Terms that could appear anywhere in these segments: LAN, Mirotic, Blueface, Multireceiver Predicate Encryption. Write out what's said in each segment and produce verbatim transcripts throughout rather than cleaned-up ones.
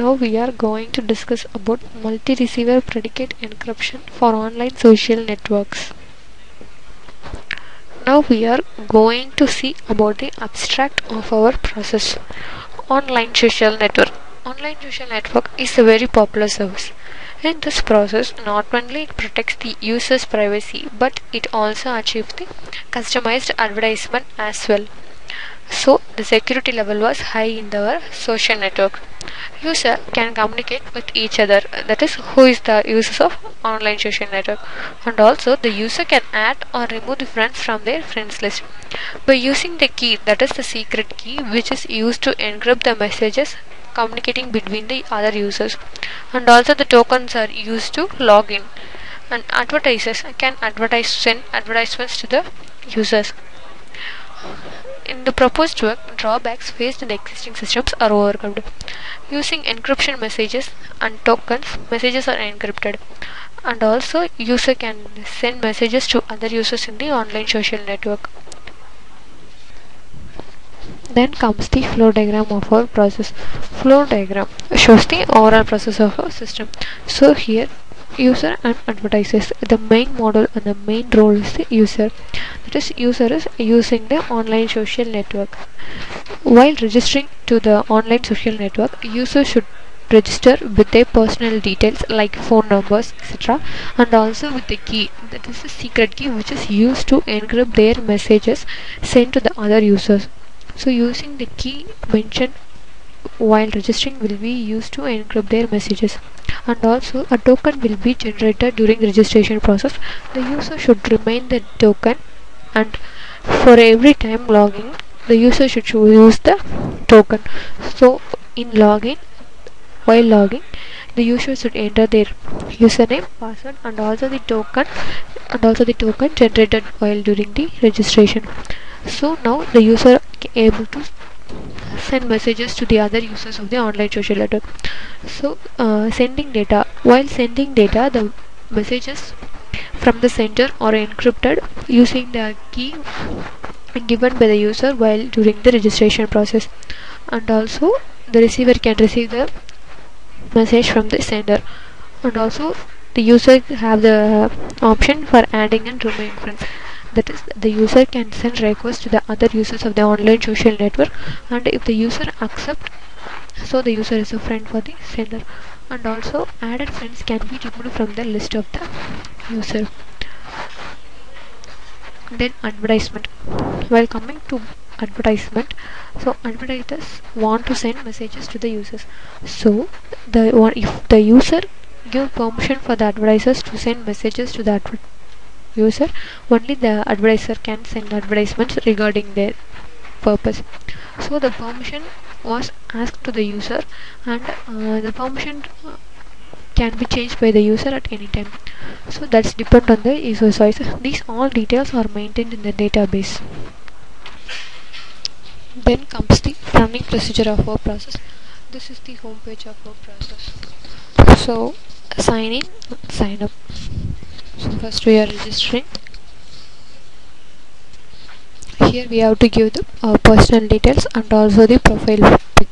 Now we are going to discuss about multi-receiver predicate encryption for online social networks. Now we are going to see about the abstract of our process. Online social network. Online social network is a very popular service. In this process, not only it protects the user's privacy, but it also achieves the customized advertisement as well. So the security level was high in our social network. User can communicate with each other, that is who is the users of online social network, and also the user can add or remove the friends from their friends list by using the key, that is the secret key, which is used to encrypt the messages communicating between the other users, and also the tokens are used to log in, and advertisers can advertise send advertisements to the users. In the proposed work, drawbacks faced in the existing systems are overcome. Using encryption messages and tokens, messages are encrypted, and also user can send messages to other users in the online social network. Then comes the flow diagram of our process. Flow diagram shows the overall process of our system. So here, user and advertisers. The main model and the main role is the user. That is, user is using the online social network. While registering to the online social network, user should register with their personal details like phone numbers, et cetera, and also with the key, that is the secret key, which is used to encrypt their messages sent to the other users. So using the key mentioned while registering will be used to encrypt their messages, and also a token will be generated during the registration process. The user should remain the token, and for every time login the user should use the token. So in login, while logging, the user should enter their username, password, and also the token and also the token generated while during the registration. So now the user able to send messages to the other users of the online social network. So uh, sending data. While sending data, the messages from the sender are encrypted using the key given by the user while during the registration process, and also the receiver can receive the message from the sender, and also the user have the option for adding and removing friends. That is, the user can send requests to the other users of the online social network, and if the user accepts, so the user is a friend for the sender, and also added friends can be removed from the list of the user. Then advertisement. While coming to advertisement, so advertisers want to send messages to the users. So the if the user give permission for the advertisers to send messages to the advertisers user, only the advertiser can send advertisements regarding their purpose. So the permission was asked to the user, and uh, the permission can be changed by the user at any time. So that's depend on the user's choice. These all details are maintained in the database. Then comes the running procedure of our process. This is the home page of our process. So sign in, sign up. So first we are registering. Here we have to give the uh, personal details and also the profile pic.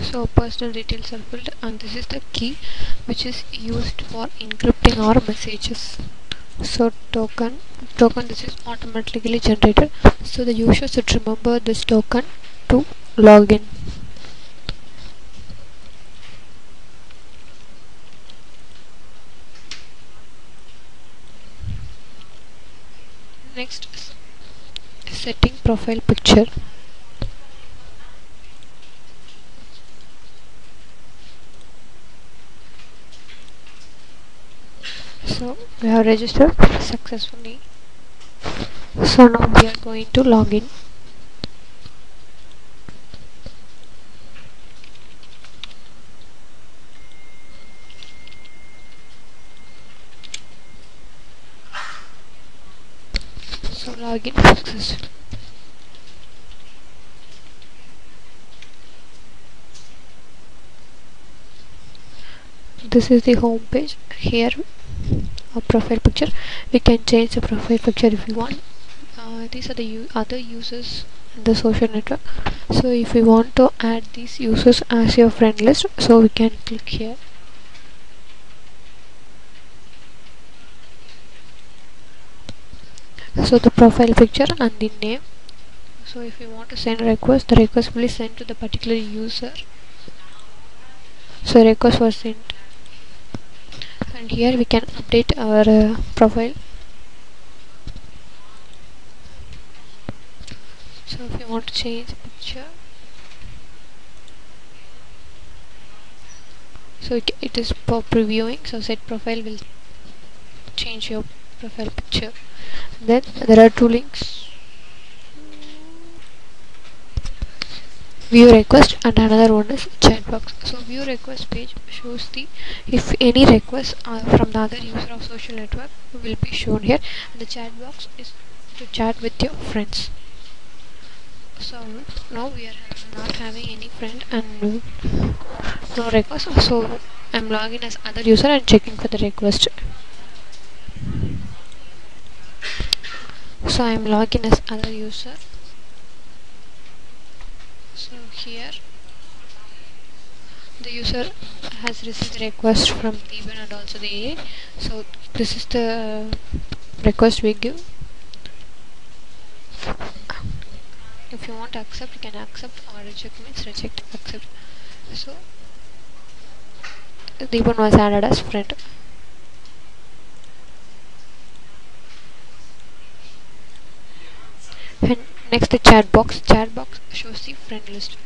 So personal details are filled, and this is the key which is used for encrypting our messages. So token, token this is automatically generated. So the user should remember this token to log in. Next, setting profile picture. So we have registered successfully. So now we are going to log in. So login successful. This is the home page. Here, our profile picture. We can change the profile picture if we want. uh, these are the other users in the social network. So if we want to add these users as your friend list, so we can click here. So the profile picture and the name. So if you want to send a request, the request will be sent to the particular user. So request was sent, and here we can update our uh, profile. So if you want to change picture, so it, it is for previewing, so set profile will change your profile picture. Then there are two links, view request and another one is chat box. So view request page shows the if any requests are from the other user of social network will be shown here, and the chat box is to chat with your friends. So now we are not having any friend and no request, so I'm logging as other user and checking for the request. So I'm logging as other user. So here the user has received a request from Deben and also the A A. So this is the request we give. If you want to accept, you can accept, or reject means reject, accept. So Deben was added as friend. And next the chat box. Chat box shows the friend list.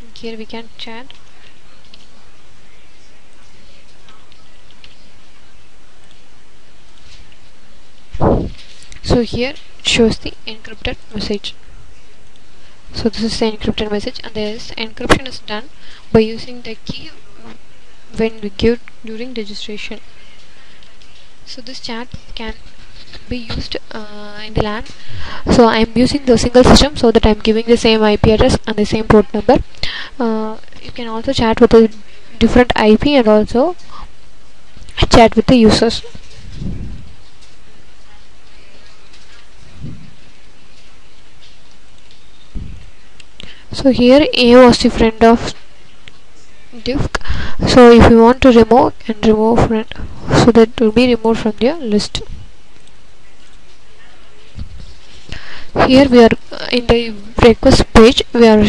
And here we can chat. So here it shows the encrypted message. So this is the encrypted message, and this encryption is done by using the key when we give during registration. So this chat can be used uh, in the LAN. So I am using the single system, so that I am giving the same I P address and the same port number. Uh, you can also chat with a different I P and also chat with the users. So here A was the friend of div. So if you want to remove, and remove friend, so that will be removed from your list. Here we are in the request page, we are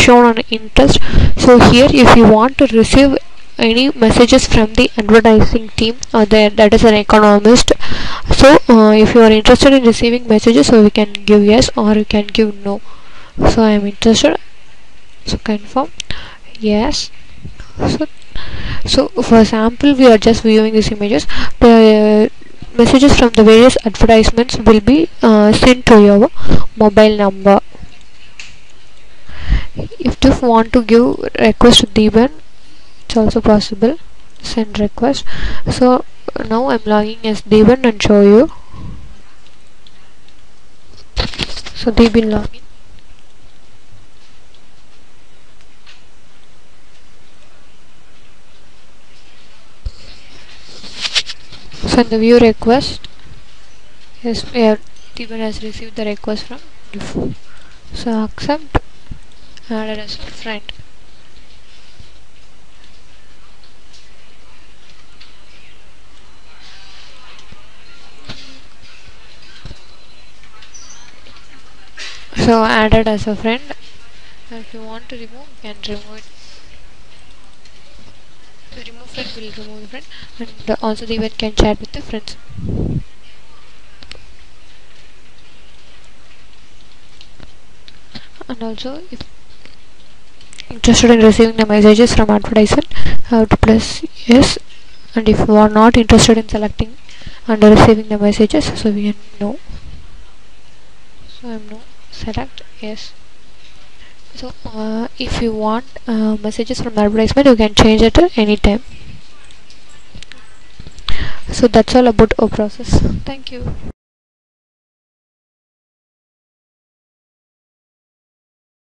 shown on interest. So here if you want to receive any messages from the advertising team, or the, that is an economist, so uh, if you are interested in receiving messages, so we can give yes or you can give no. So I am interested, so confirm yes. So, so for example, we are just viewing these images. The uh, messages from the various advertisements will be uh, sent to your mobile number. If you want to give request to Deben, it's also possible. Send request. So now I'm logging as Deben and show you. So Deben login. And the view request, yes, Deben has received the request from div. So accept, added as friend. So added as a friend. And if you want to remove, you can remove it. Remove friend will remove the friend, and uh, also the event can chat with the friends. And also, if interested in receiving the messages from advertiser, have to press yes. And if you are not interested in selecting and receiving the messages, so we can no. So I am no. Select yes. So uh, if you want uh, messages from advertisement, you can change it at any time. So that's all about our process. Thank you.